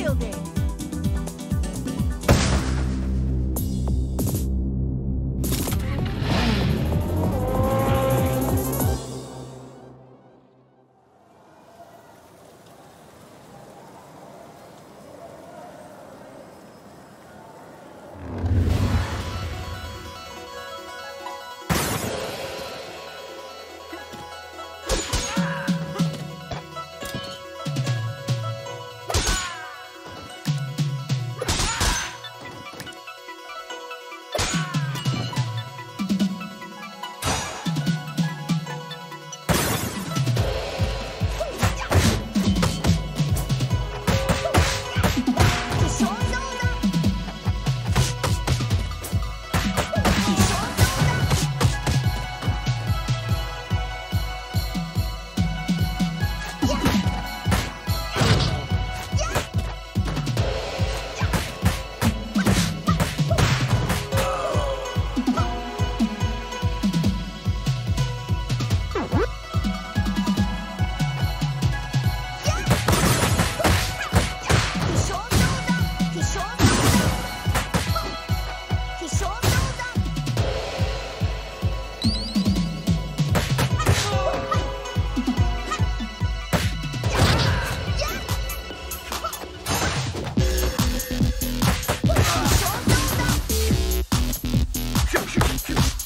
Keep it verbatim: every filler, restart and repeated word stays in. Fielding. Shoot, shoot, shoot.